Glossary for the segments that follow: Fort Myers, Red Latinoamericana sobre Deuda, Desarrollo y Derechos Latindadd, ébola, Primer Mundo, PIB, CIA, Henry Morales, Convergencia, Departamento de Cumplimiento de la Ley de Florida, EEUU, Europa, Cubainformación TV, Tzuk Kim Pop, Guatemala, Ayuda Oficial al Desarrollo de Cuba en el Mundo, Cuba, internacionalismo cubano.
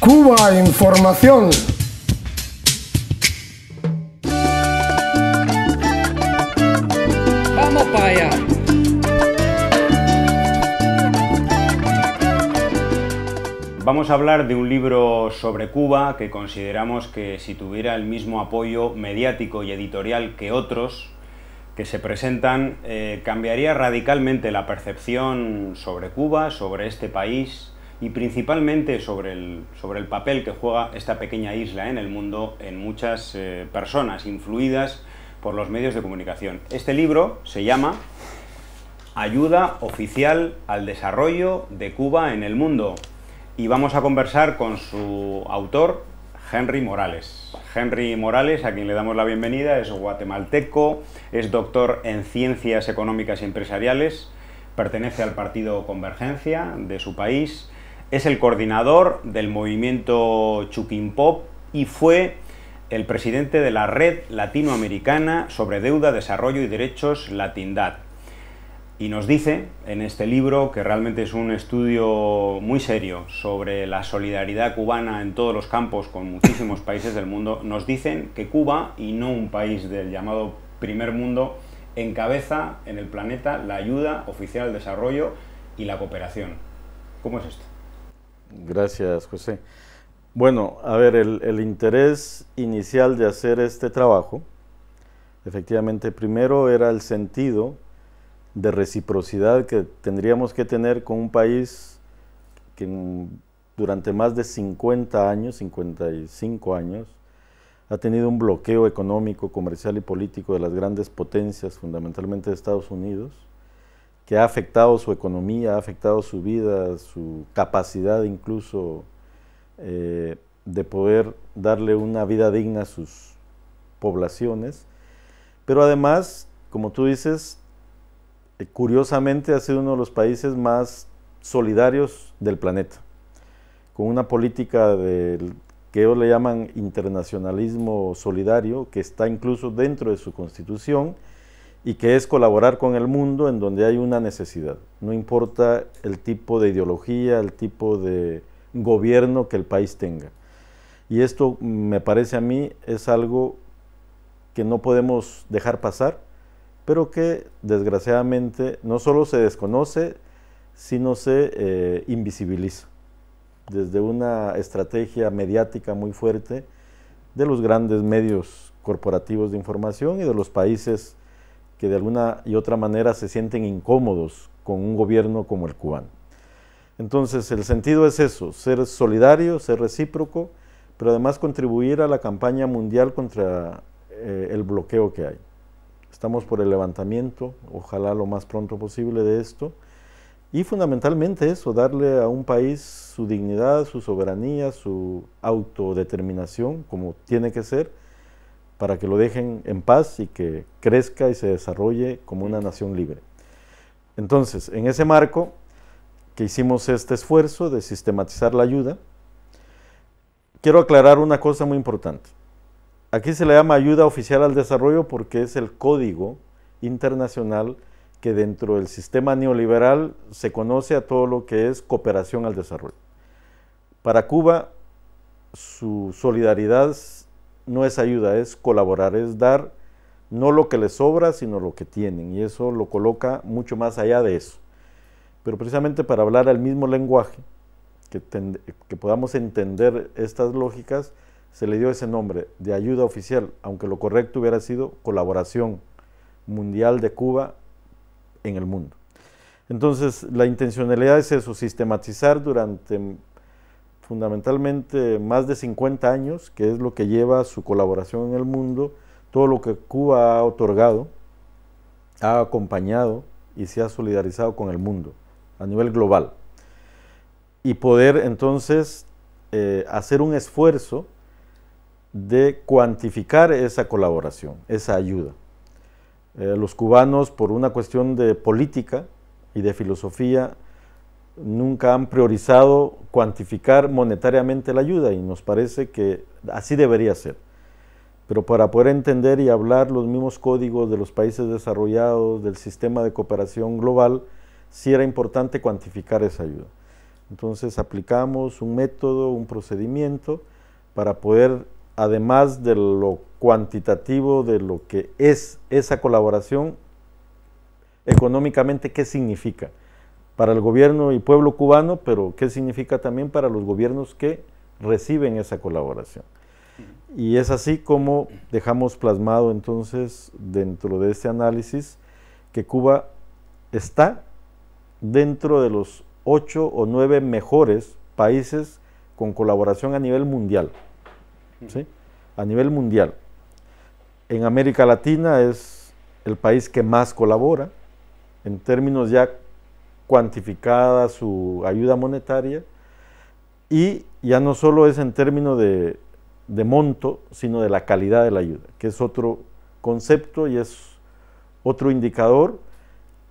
Cubainformación. Vamos para allá. Vamos a hablar de un libro sobre Cuba que consideramos que si tuviera el mismo apoyo mediático y editorial que otros que se presentan, cambiaría radicalmente la percepción sobre Cuba, sobre este país, y principalmente sobre el papel que juega esta pequeña isla en el mundo en muchas personas influidas por los medios de comunicación. Este libro se llama Ayuda Oficial al Desarrollo de Cuba en el Mundo y vamos a conversar con su autor, Henry Morales. Henry Morales, a quien le damos la bienvenida, es guatemalteco, es doctor en Ciencias Económicas y Empresariales, pertenece al partido Convergencia de su país, es el coordinador del movimiento Tzuk Kim Pop y fue el presidente de la Red Latinoamericana sobre Deuda, Desarrollo y Derechos Latindadd. Y nos dice en este libro, que realmente es un estudio muy serio sobre la solidaridad cubana en todos los campos con muchísimos países del mundo, nos dicen que Cuba, y no un país del llamado primer mundo, encabeza en el planeta la ayuda oficial al desarrollo y la cooperación. ¿Cómo es esto? Gracias, José. Bueno, a ver, el interés inicial de hacer este trabajo, efectivamente, primero era el sentido de reciprocidad que tendríamos que tener con un país que durante más de 50 años, 55 años, ha tenido un bloqueo económico, comercial y político de las grandes potencias, fundamentalmente de Estados Unidos, que ha afectado su economía, ha afectado su vida, su capacidad incluso de poder darle una vida digna a sus poblaciones. Pero además, como tú dices, curiosamente ha sido uno de los países más solidarios del planeta, con una política del que ellos le llaman internacionalismo solidario, que está incluso dentro de su constitución y que es colaborar con el mundo en donde hay una necesidad. No importa el tipo de ideología, el tipo de gobierno que el país tenga. Y esto, me parece a mí, es algo que no podemos dejar pasar, pero que desgraciadamente no solo se desconoce, sino se invisibiliza desde una estrategia mediática muy fuerte de los grandes medios corporativos de información y de los países que de alguna y otra manera se sienten incómodos con un gobierno como el cubano. Entonces, el sentido es eso, ser solidario, ser recíproco, pero además contribuir a la campaña mundial contra el bloqueo que hay. Estamos por el levantamiento, ojalá lo más pronto posible, de esto. Y fundamentalmente eso, darle a un país su dignidad, su soberanía, su autodeterminación, como tiene que ser, para que lo dejen en paz y que crezca y se desarrolle como una nación libre. Entonces, en ese marco que hicimos este esfuerzo de sistematizar la ayuda, quiero aclarar una cosa muy importante. Aquí se le llama Ayuda Oficial al Desarrollo porque es el código internacional que dentro del sistema neoliberal se conoce a todo lo que es cooperación al desarrollo. Para Cuba, su solidaridad no es ayuda, es colaborar, es dar no lo que les sobra, sino lo que tienen, y eso lo coloca mucho más allá de eso. Pero precisamente para hablar el mismo lenguaje, que podamos entender estas lógicas, se le dio ese nombre de ayuda oficial, aunque lo correcto hubiera sido colaboración mundial de Cuba en el mundo. Entonces, la intencionalidad es eso, sistematizar durante fundamentalmente más de 50 años, que es lo que lleva su colaboración en el mundo, todo lo que Cuba ha otorgado, ha acompañado y se ha solidarizado con el mundo a nivel global. Y poder entonces hacer un esfuerzo de cuantificar esa colaboración, esa ayuda. Los cubanos, por una cuestión de política y de filosofía, nunca han priorizado cuantificar monetariamente la ayuda y nos parece que así debería ser. Pero para poder entender y hablar los mismos códigos de los países desarrollados, del sistema de cooperación global, sí era importante cuantificar esa ayuda. Entonces aplicamos un método, un procedimiento para poder, además de lo cuantitativo de lo que es esa colaboración, económicamente qué significa para el gobierno y pueblo cubano, pero qué significa también para los gobiernos que reciben esa colaboración. Y es así como dejamos plasmado entonces dentro de este análisis que Cuba está dentro de los 8 o 9 mejores países con colaboración a nivel mundial, ¿sí? A nivel mundial. En América Latina es el país que más colabora, en términos ya cuantificada su ayuda monetaria, y ya no solo es en términos de monto, sino de la calidad de la ayuda, que es otro concepto y es otro indicador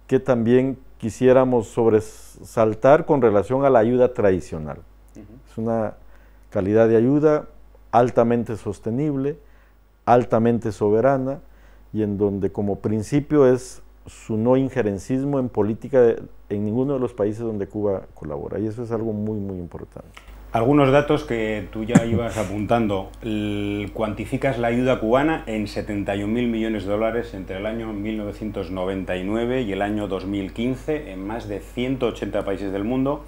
que también quisiéramos sobresaltar con relación a la ayuda tradicional. Es una calidad de ayuda altamente sostenible, altamente soberana, y en donde como principio es su no injerencismo en política en ninguno de los países donde Cuba colabora, y eso es algo muy, muy importante. Algunos datos que tú ya ibas apuntando. Cuantificas la ayuda cubana en 71.000 millones de dólares entre el año 1999 y el año 2015 en más de 180 países del mundo,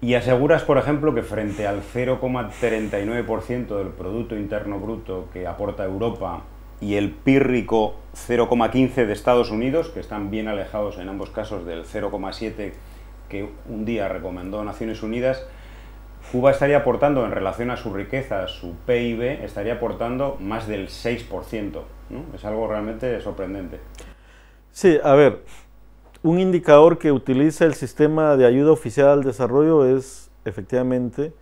y aseguras, por ejemplo, que frente al 0,39% del Producto Interno Bruto que aporta Europa y el pírrico 0,15% de Estados Unidos, que están bien alejados en ambos casos del 0,7% que un día recomendó Naciones Unidas, Cuba estaría aportando, en relación a su riqueza, su PIB, estaría aportando más del 6%, ¿no? Es algo realmente sorprendente. Sí, a ver, un indicador que utiliza el sistema de ayuda oficial al desarrollo es, efectivamente,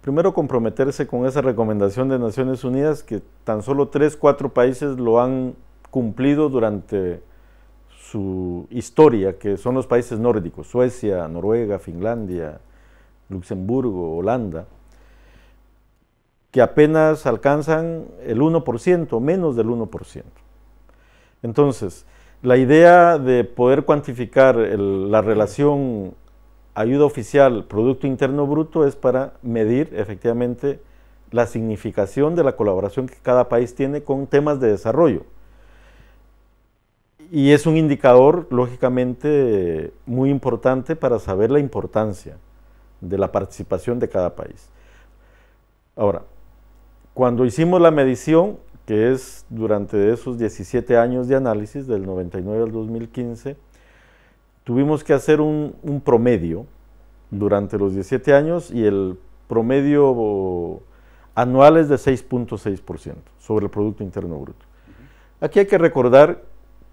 primero comprometerse con esa recomendación de Naciones Unidas, que tan solo 3 o 4 países lo han cumplido durante su historia, que son los países nórdicos: Suecia, Noruega, Finlandia, Luxemburgo, Holanda, que apenas alcanzan el 1%, menos del 1%. Entonces, la idea de poder cuantificar la relación ayuda oficial, Producto Interno Bruto, es para medir efectivamente la significación de la colaboración que cada país tiene con temas de desarrollo. Y es un indicador, lógicamente, muy importante para saber la importancia de la participación de cada país. Ahora, cuando hicimos la medición, que es durante esos 17 años de análisis, del 99 al 2015, tuvimos que hacer un promedio durante los 17 años, y el promedio anual es de 6,6% sobre el Producto Interno Bruto. Aquí hay que recordar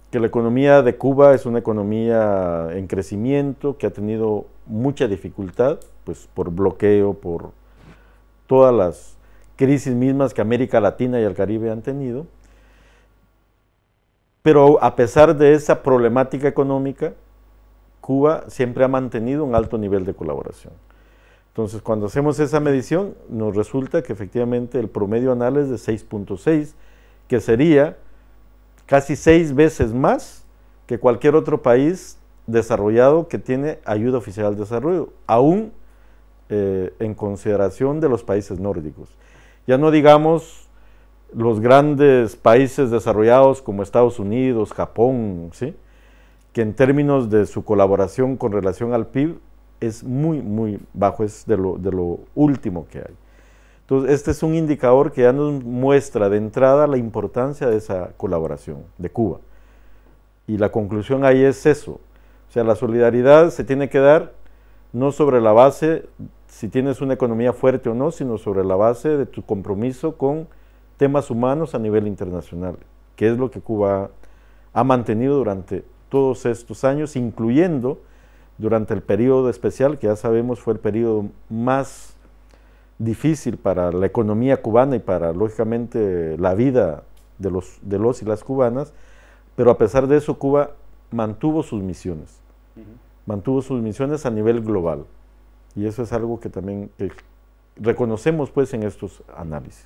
que la economía de Cuba es una economía en crecimiento, que ha tenido mucha dificultad, pues por bloqueo, por todas las crisis mismas que América Latina y el Caribe han tenido. Pero a pesar de esa problemática económica, Cuba siempre ha mantenido un alto nivel de colaboración. Entonces, cuando hacemos esa medición, nos resulta que efectivamente el promedio anual es de 6,6, que sería casi 6 veces más que cualquier otro país desarrollado que tiene ayuda oficial al desarrollo, aún en consideración de los países nórdicos. Ya no digamos los grandes países desarrollados como Estados Unidos, Japón, ¿sí?, que en términos de su colaboración con relación al PIB es muy, muy bajo, es de lo último que hay. Entonces, este es un indicador que ya nos muestra de entrada la importancia de esa colaboración de Cuba. Y la conclusión ahí es eso. O sea, la solidaridad se tiene que dar no sobre la base si tienes una economía fuerte o no, sino sobre la base de tu compromiso con temas humanos a nivel internacional, que es lo que Cuba ha mantenido durante todos estos años, incluyendo durante el periodo especial, que ya sabemos fue el periodo más difícil para la economía cubana y para, lógicamente, la vida de los y las cubanas, pero a pesar de eso Cuba mantuvo sus misiones, a nivel global, y eso es algo que también reconocemos pues en estos análisis.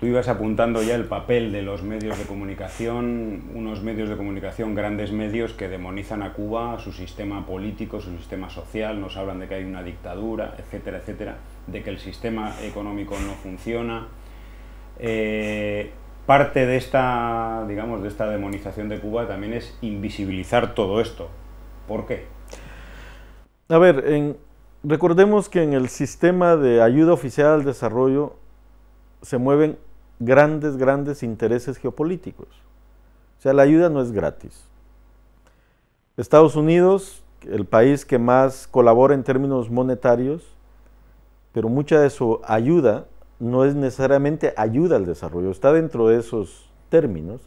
Tú ibas apuntando ya el papel de los medios de comunicación, unos medios de comunicación, grandes medios que demonizan a Cuba, su sistema político, su sistema social, nos hablan de que hay una dictadura, etcétera, etcétera, de que el sistema económico no funciona. Parte de esta, digamos, de esta demonización de Cuba también es invisibilizar todo esto. ¿Por qué? A ver, recordemos que en el sistema de ayuda oficial al desarrollo se mueven grandes intereses geopolíticos. O sea, la ayuda no es gratis. Estados Unidos, el país que más colabora en términos monetarios, pero mucha de su ayuda no es necesariamente ayuda al desarrollo, está dentro de esos términos,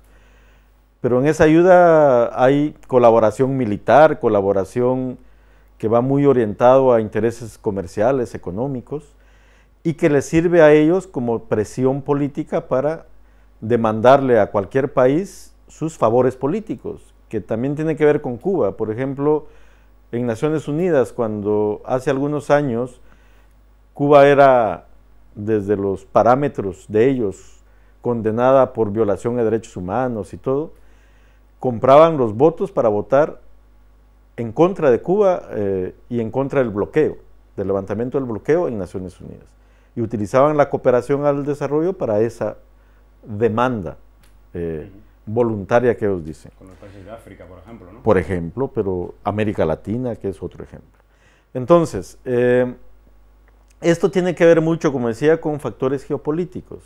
pero en esa ayuda hay colaboración militar, colaboración que va muy orientado a intereses comerciales, económicos, y que les sirve a ellos como presión política para demandarle a cualquier país sus favores políticos, que también tiene que ver con Cuba. Por ejemplo, en Naciones Unidas, cuando hace algunos años Cuba era, desde los parámetros de ellos, condenada por violación de derechos humanos y todo, compraban los votos para votar en contra de Cuba y en contra del bloqueo, del levantamiento del bloqueo en Naciones Unidas. Y utilizaban la cooperación al desarrollo para esa demanda voluntaria que ellos dicen. Con los países de África, por ejemplo, ¿no? Por ejemplo, pero América Latina, que es otro ejemplo. Entonces, esto tiene que ver mucho, como decía, con factores geopolíticos.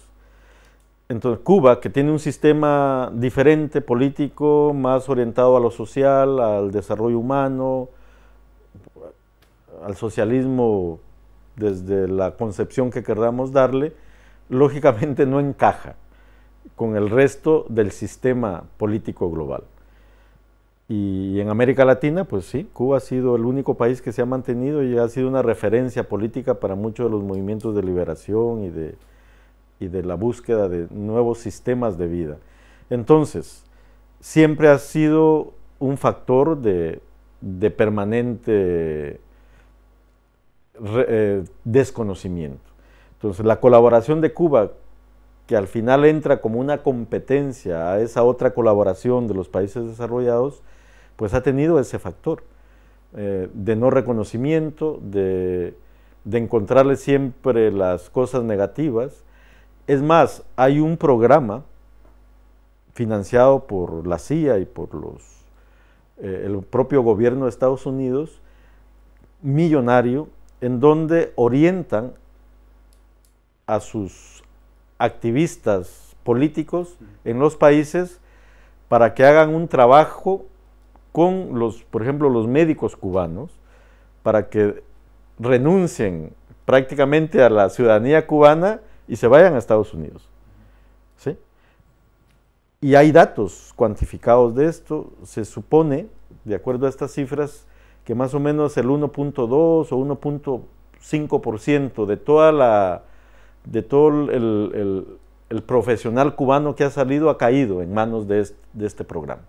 Entonces, Cuba, que tiene un sistema diferente, político, más orientado a lo social, al desarrollo humano, al socialismo desde la concepción que queramos darle, lógicamente no encaja con el resto del sistema político global. Y en América Latina, pues sí, Cuba ha sido el único país que se ha mantenido y ha sido una referencia política para muchos de los movimientos de liberación y de la búsqueda de nuevos sistemas de vida. Entonces, siempre ha sido un factor de permanente desconocimiento. Entonces, la colaboración de Cuba, que al final entra como una competencia a esa otra colaboración de los países desarrollados, pues ha tenido ese factor de no reconocimiento, de encontrarle siempre las cosas negativas. Es más, hay un programa financiado por la CIA y por el propio gobierno de Estados Unidos, millonario, en donde orientan a sus activistas políticos en los países para que hagan un trabajo con los, por ejemplo, los médicos cubanos, para que renuncien prácticamente a la ciudadanía cubana y se vayan a Estados Unidos, ¿sí? Y hay datos cuantificados de esto. Se supone, de acuerdo a estas cifras, que más o menos el 1.2 o 1.5% de todo el profesional cubano que ha salido ha caído en manos de este programa,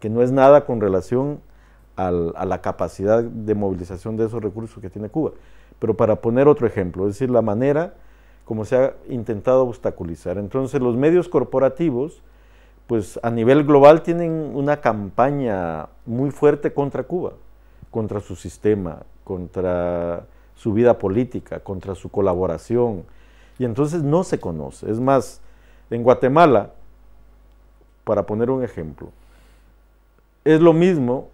que no es nada con relación a la capacidad de movilización de esos recursos que tiene Cuba. Pero para poner otro ejemplo, es decir, la manera como se ha intentado obstaculizar. Entonces, los medios corporativos, pues a nivel global, tienen una campaña muy fuerte contra Cuba, contra su sistema, contra su vida política, contra su colaboración, y entonces no se conoce. Es más, en Guatemala, para poner un ejemplo, es lo mismo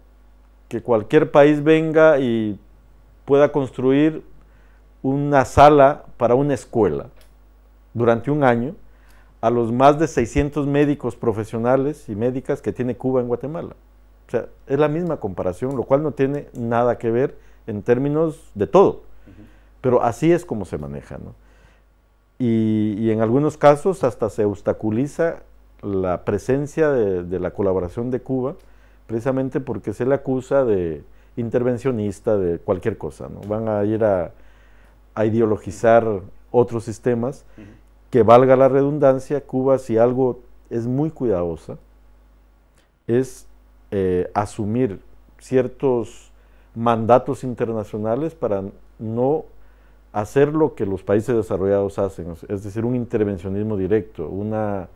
que cualquier país venga y pueda construir una sala para una escuela durante un año a los más de 600 médicos profesionales y médicas que tiene Cuba en Guatemala. O sea, es la misma comparación, lo cual no tiene nada que ver en términos de todo. Pero así es como se maneja, ¿no? Y en algunos casos hasta se obstaculiza la presencia de la colaboración de Cuba, precisamente porque se le acusa de intervencionista, de cualquier cosa, ¿no? Van a ir a ideologizar otros sistemas, que valga la redundancia, Cuba, si algo es muy cuidadosa, es asumir ciertos mandatos internacionales para no hacer lo que los países desarrollados hacen, es decir, un intervencionismo directo, una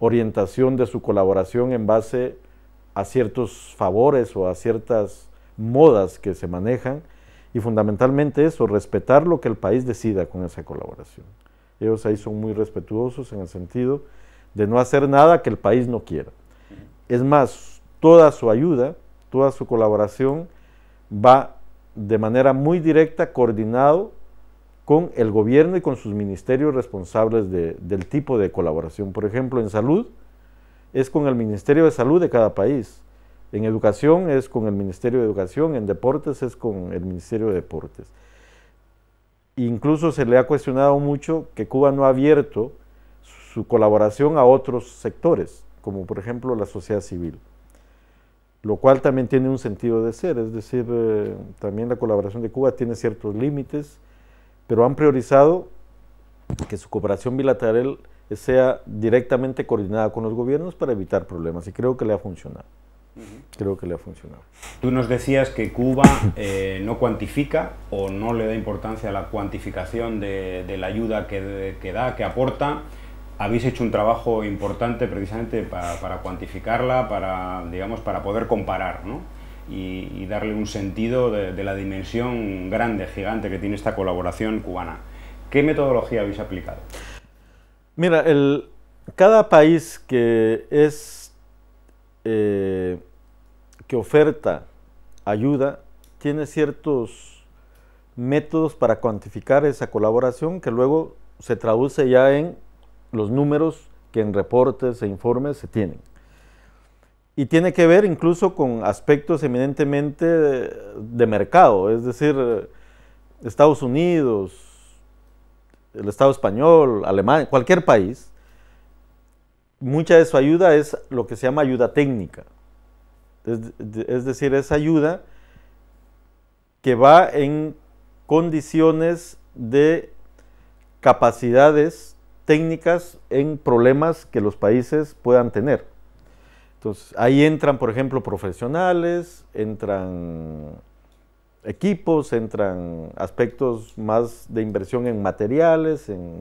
orientación de su colaboración en base a ciertos favores o a ciertas modas que se manejan, y fundamentalmente eso, respetar lo que el país decida con esa colaboración. Ellos ahí son muy respetuosos en el sentido de no hacer nada que el país no quiera. Es más, toda su ayuda, toda su colaboración va de manera muy directa, coordinado con el gobierno y con sus ministerios responsables del tipo de colaboración. Por ejemplo, en salud es con el Ministerio de Salud de cada país, en educación es con el Ministerio de Educación, en deportes es con el Ministerio de Deportes. Incluso se le ha cuestionado mucho que Cuba no ha abierto su colaboración a otros sectores, como por ejemplo la sociedad civil, lo cual también tiene un sentido de ser, es decir, también la colaboración de Cuba tiene ciertos límites, pero han priorizado que su cooperación bilateral sea directamente coordinada con los gobiernos para evitar problemas, y creo que le ha funcionado. Creo que le ha funcionado. Tú nos decías que Cuba no cuantifica o no le da importancia a la cuantificación de la ayuda que da, que aporta. Habéis hecho un trabajo importante precisamente para cuantificarla, para poder comparar, ¿no? y darle un sentido de la dimensión grande, gigante que tiene esta colaboración cubana. ¿Qué metodología habéis aplicado? Mira, cada país que oferta ayuda tiene ciertos métodos para cuantificar esa colaboración que luego se traduce ya en los números que en reportes e informes se tienen. Y tiene que ver incluso con aspectos eminentemente de mercado, es decir, Estados Unidos, el Estado español, Alemania, cualquier país, mucha de su ayuda es lo que se llama ayuda técnica, es decir, es ayuda que va en condiciones de capacidades técnicas en problemas que los países puedan tener. Entonces, ahí entran, por ejemplo, profesionales, entran equipos, entran aspectos más de inversión en materiales, en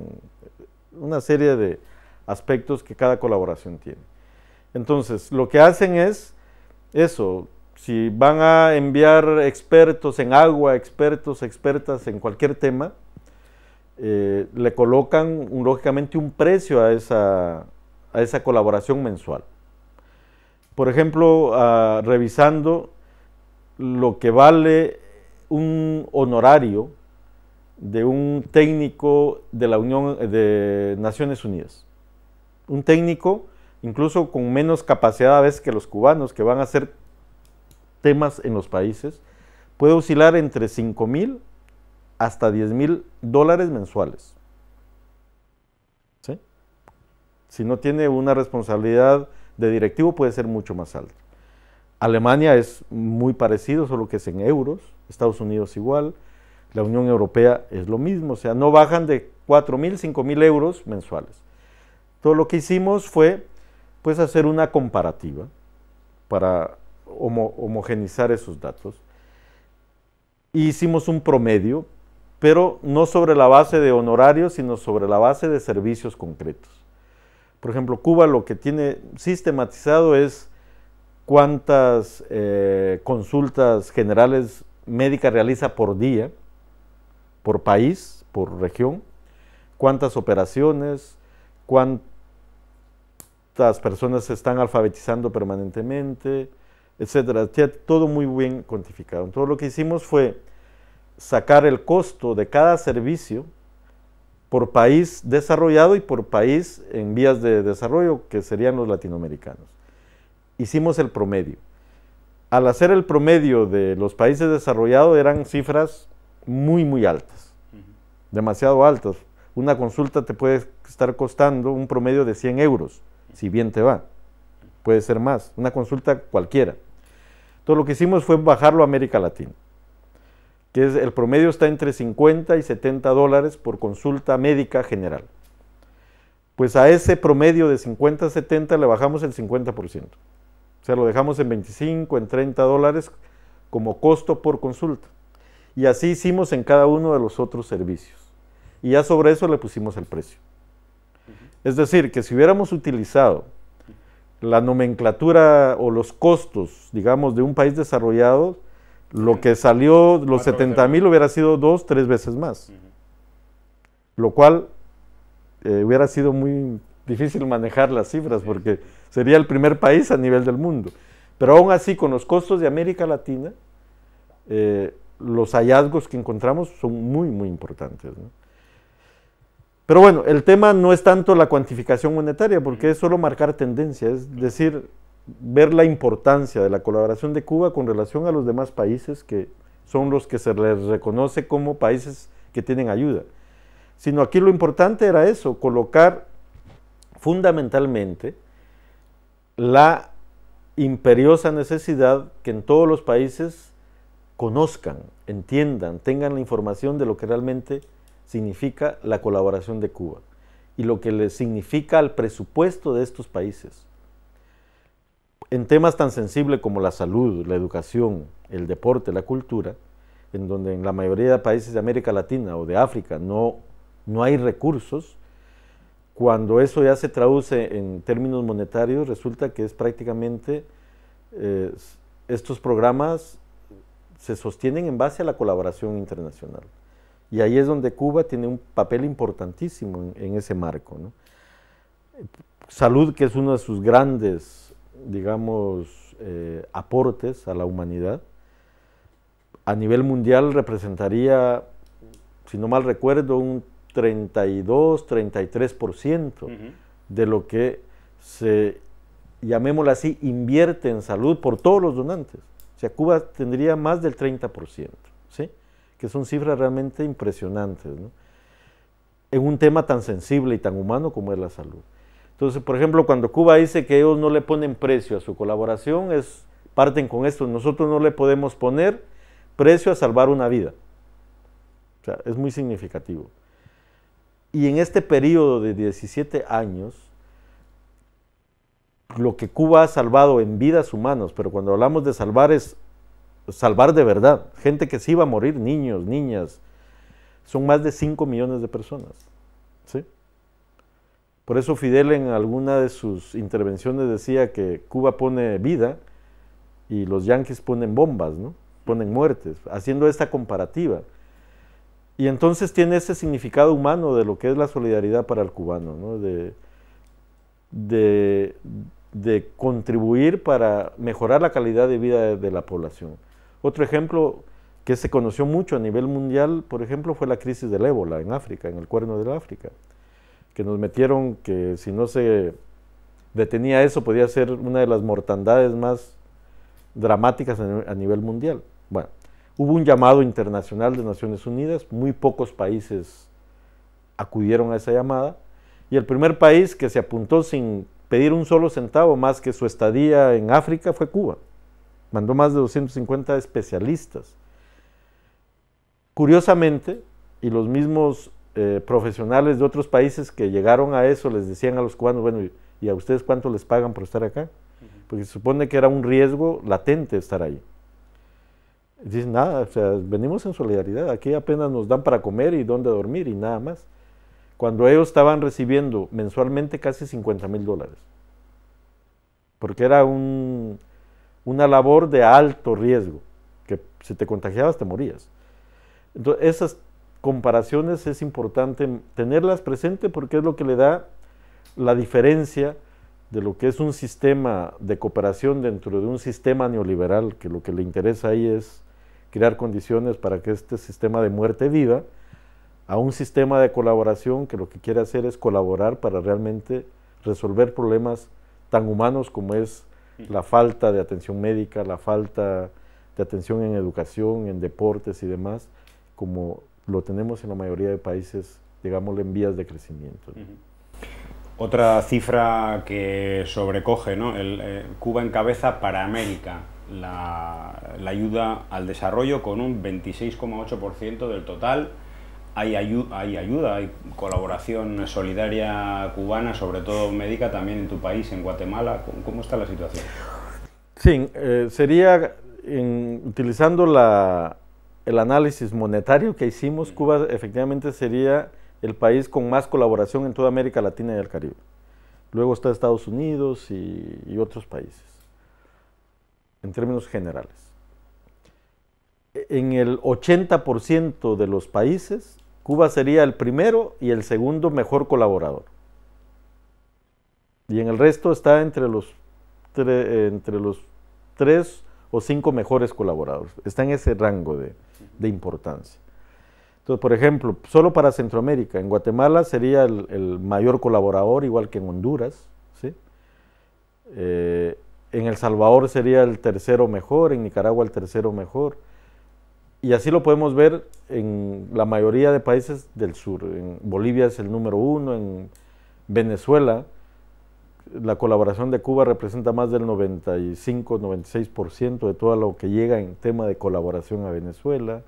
una serie de aspectos que cada colaboración tiene. Entonces, lo que hacen es eso, si van a enviar expertos en agua, expertos, expertas en cualquier tema, le colocan lógicamente un precio a esa colaboración mensual. Por ejemplo, revisando lo que vale un honorario de un técnico de la Unión de Naciones Unidas. Un técnico incluso con menos capacidad a veces que los cubanos que van a hacer temas en los países, puede oscilar entre 5.000 hasta $10.000 mensuales. ¿Sí? Si no tiene una responsabilidad de directivo puede ser mucho más alto. Alemania es muy parecido, solo que es en euros, Estados Unidos igual, la Unión Europea es lo mismo, o sea, no bajan de 4.000, 5.000 euros mensuales. Todo lo que hicimos fue pues, hacer una comparativa para homogeneizar esos datos. E hicimos un promedio, pero no sobre la base de honorarios, sino sobre la base de servicios concretos. Por ejemplo, Cuba lo que tiene sistematizado es cuántas consultas generales médicas realiza por día, por país, por región, cuántas operaciones, cuántas personas se están alfabetizando permanentemente, etcétera. Todo muy bien cuantificado. Todo lo que hicimos fue sacar el costo de cada servicio por país desarrollado y por país en vías de desarrollo, que serían los latinoamericanos. Hicimos el promedio. Al hacer el promedio de los países desarrollados eran cifras muy, muy altas, demasiado altas. Una consulta te puede estar costando un promedio de 100 euros, si bien te va. Puede ser más, una consulta cualquiera. Entonces lo que hicimos fue bajarlo a América Latina, que es, el promedio está entre 50 y $70 por consulta médica general. Pues a ese promedio de 50 a 70 le bajamos el 50%. O sea, lo dejamos en 25, en $30 como costo por consulta. Y así hicimos en cada uno de los otros servicios. Y ya sobre eso le pusimos el precio. Es decir, que si hubiéramos utilizado la nomenclatura o los costos, digamos, de un país desarrollado, lo que salió, los 70,000 hubiera sido 2, 3 veces más. Lo cual hubiera sido muy difícil manejar las cifras porque sería el primer país a nivel del mundo. Pero aún así, con los costos de América Latina, los hallazgos que encontramos son muy, muy importantes, ¿no? Pero bueno, el tema no es tanto la cuantificación monetaria, porque es solo marcar tendencia, es decir, ver la importancia de la colaboración de Cuba con relación a los demás países que son los que se les reconoce como países que tienen ayuda. Sino aquí lo importante era eso, colocar fundamentalmente la imperiosa necesidad que en todos los países conozcan, entiendan, tengan la información de lo que realmente significa la colaboración de Cuba y lo que le significa al presupuesto de estos países. En temas tan sensibles como la salud, la educación, el deporte, la cultura, en donde en la mayoría de países de América Latina o de África no hay recursos, cuando eso ya se traduce en términos monetarios, resulta que es prácticamente estos programas se sostienen en base a la colaboración internacional. Y ahí es donde Cuba tiene un papel importantísimo en ese marco, ¿no? Salud, que es uno de sus grandes, digamos, aportes a la humanidad, a nivel mundial representaría, si no mal recuerdo, un 32, 33% de lo que se, llamémoslo así, invierte en salud por todos los donantes. O sea, Cuba tendría más del 30%, ¿sí? Que son cifras realmente impresionantes, ¿no? En un tema tan sensible y tan humano como es la salud. Entonces, por ejemplo, cuando Cuba dice que ellos no le ponen precio a su colaboración, parten con esto, nosotros no le podemos poner precio a salvar una vida. O sea, es muy significativo. Y en este periodo de 17 años, lo que Cuba ha salvado en vidas humanas, pero cuando hablamos de salvar es salvar de verdad, gente que se iba a morir, niños, niñas, son más de 5 millones de personas, ¿sí? Por eso Fidel en alguna de sus intervenciones decía que Cuba pone vida y los yanquis ponen bombas, ¿no? Ponen muertes, haciendo esta comparativa. Y entonces tiene ese significado humano de lo que es la solidaridad para el cubano, ¿no? De contribuir para mejorar la calidad de vida de la población. Otro ejemplo que se conoció mucho a nivel mundial, por ejemplo, fue la crisis del ébola en África, en el Cuerno de África, que nos metieron que si no se detenía eso podía ser una de las mortandades más dramáticas a nivel mundial. Bueno, hubo un llamado internacional de Naciones Unidas, muy pocos países acudieron a esa llamada, y el primer país que se apuntó sin pedir un solo centavo más que su estadía en África fue Cuba. Mandó más de 250 especialistas. Curiosamente, y los mismos profesionales de otros países que llegaron a eso les decían a los cubanos, bueno, ¿y a ustedes cuánto les pagan por estar acá? Porque se supone que era un riesgo latente estar ahí. Dicen, nada, o sea, venimos en solidaridad, aquí apenas nos dan para comer y dónde dormir y nada más. Cuando ellos estaban recibiendo mensualmente casi $50,000, porque era una labor de alto riesgo, que si te contagiabas te morías. Entonces, esas comparaciones es importante tenerlas presentes porque es lo que le da la diferencia de lo que es un sistema de cooperación dentro de un sistema neoliberal, que lo que le interesa ahí es crear condiciones para que este sistema de muerte viva, a un sistema de colaboración que lo que quiere hacer es colaborar para realmente resolver problemas tan humanos como es la falta de atención médica, la falta de atención en educación, en deportes y demás, como lo tenemos en la mayoría de países, digámosle, en vías de crecimiento. Otra cifra que sobrecoge, ¿no? Cuba encabeza para América la ayuda al desarrollo con un 26,8% del total. Hay colaboración solidaria cubana, sobre todo médica, también en tu país, en Guatemala. ¿Cómo está la situación? Sí, sería utilizando el análisis monetario que hicimos, Cuba efectivamente sería el país con más colaboración en toda América Latina y el Caribe. Luego está Estados Unidos y otros países, en términos generales. En el 80% de los países, Cuba sería el primero y el segundo mejor colaborador. Y en el resto está entre los 3 o 5 mejores colaboradores. Está en ese rango de importancia. Entonces, por ejemplo, solo para Centroamérica, en Guatemala sería el mayor colaborador, igual que en Honduras, ¿sí? En El Salvador sería el tercero mejor, en Nicaragua el tercero mejor, y así lo podemos ver en la mayoría de países del sur. En Bolivia es el número 1, en Venezuela la colaboración de Cuba representa más del 95-96% de todo lo que llega en tema de colaboración a Venezuela.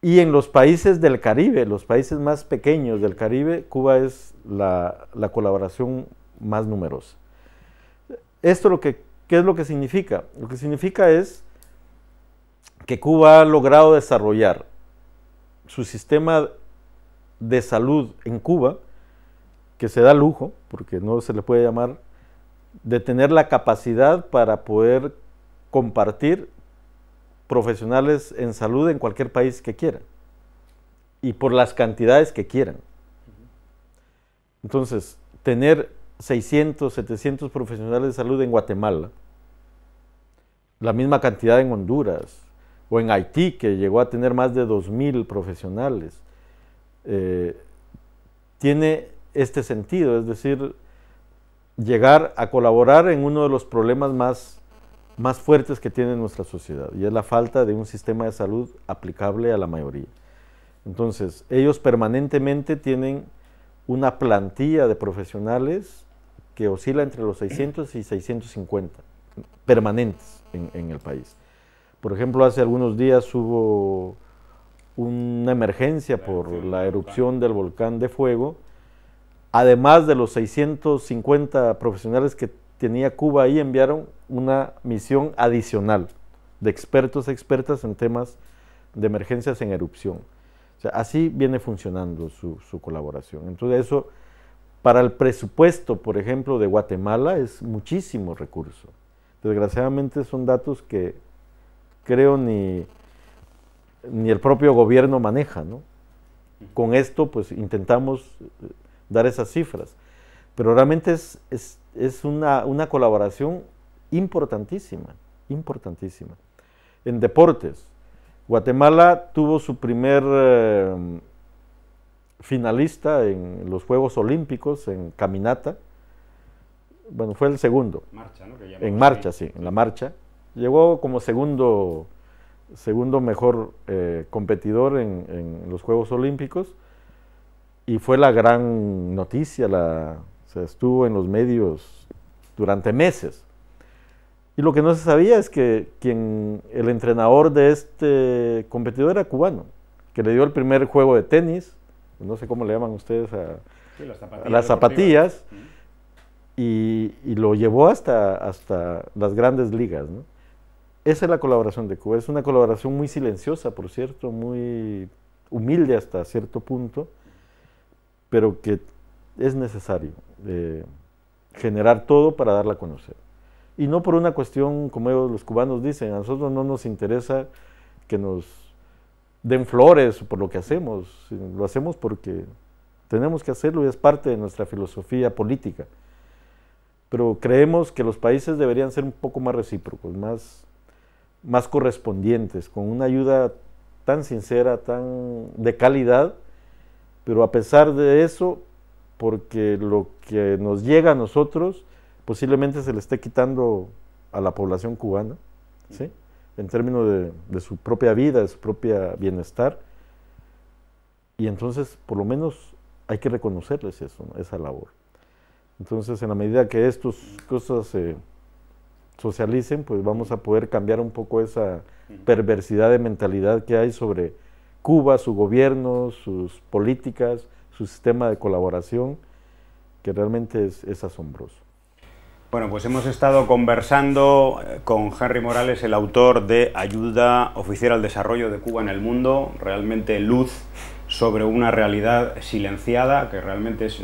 Y en los países del Caribe, los países más pequeños del Caribe, Cuba es la colaboración más numerosa. ¿Esto qué es lo que significa? Lo que significa es que Cuba ha logrado desarrollar su sistema de salud en Cuba, que se da lujo, porque no se le puede llamar, de tener la capacidad para poder compartir profesionales en salud en cualquier país que quieran y por las cantidades que quieran. Entonces, tener 600, 700 profesionales de salud en Guatemala, la misma cantidad en Honduras o en Haití, que llegó a tener más de 2000 profesionales, tiene este sentido, es decir, llegar a colaborar en uno de los problemas más fuertes que tiene nuestra sociedad, y es la falta de un sistema de salud aplicable a la mayoría. Entonces, ellos permanentemente tienen una plantilla de profesionales que oscila entre los 600 y 650 permanentes en el país. Por ejemplo, hace algunos días hubo una emergencia por la erupción del volcán de fuego, además de los 650 profesionales que tenía Cuba ahí, enviaron una misión adicional de expertos a expertas en temas de emergencias en erupción. O sea, así viene funcionando su colaboración. Entonces eso, para el presupuesto, por ejemplo, de Guatemala, es muchísimo recurso. Desgraciadamente son datos que creo ni el propio gobierno maneja, ¿no? Con esto pues intentamos dar esas cifras, pero realmente es una colaboración importantísima, importantísima. En deportes, Guatemala tuvo su primer finalista en los Juegos Olímpicos, en caminata, bueno, fue el segundo. Marcha, ¿no? Que en marcha, sí, en la marcha. Llegó como segundo mejor competidor en los Juegos Olímpicos, y fue la gran noticia, estuvo en los medios durante meses. Y lo que no se sabía es que el entrenador de este competidor era cubano, que le dio el primer juego de tenis, no sé cómo le llaman ustedes a las zapatillas, y lo llevó hasta las grandes ligas, ¿no? Esa es la colaboración de Cuba, es una colaboración muy silenciosa, por cierto, muy humilde hasta cierto punto, pero que es necesario generar todo para darla a conocer. Y no por una cuestión, como los cubanos dicen, a nosotros no nos interesa que nos den flores por lo que hacemos, lo hacemos porque tenemos que hacerlo y es parte de nuestra filosofía política. Pero creemos que los países deberían ser un poco más recíprocos, más correspondientes, con una ayuda tan sincera, tan de calidad, pero a pesar de eso, porque lo que nos llega a nosotros posiblemente se le esté quitando a la población cubana, ¿sí? En términos de su propia vida, de su propio bienestar, y entonces por lo menos hay que reconocerles eso, ¿no? Esa labor. Entonces, en la medida que estas cosas se socialicen, pues vamos a poder cambiar un poco esa perversidad de mentalidad que hay sobre Cuba, su gobierno, sus políticas, su sistema de colaboración, que realmente es asombroso. Bueno, pues hemos estado conversando con Henry Morales, el autor de Ayuda Oficial al Desarrollo de Cuba en el Mundo, realmente luz sobre una realidad silenciada, que realmente es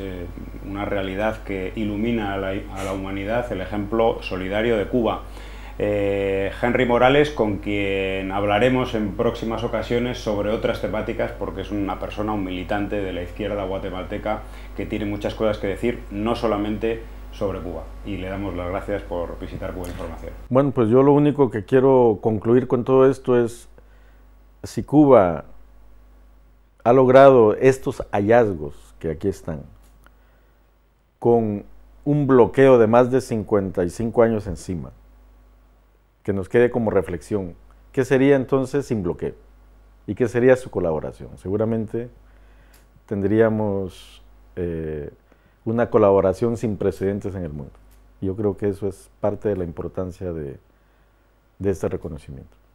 una realidad que ilumina a la humanidad, el ejemplo solidario de Cuba. Henry Morales, con quien hablaremos en próximas ocasiones sobre otras temáticas, porque es una persona, un militante de la izquierda guatemalteca, que tiene muchas cosas que decir, no solamente sobre Cuba. Y le damos las gracias por visitar Cubainformación. Bueno, pues yo lo único que quiero concluir con todo esto es, si Cuba ha logrado estos hallazgos que aquí están, con un bloqueo de más de 55 años encima, que nos quede como reflexión, ¿qué sería entonces sin bloqueo? ¿Y qué sería su colaboración? Seguramente tendríamos una colaboración sin precedentes en el mundo. Yo creo que eso es parte de la importancia de este reconocimiento.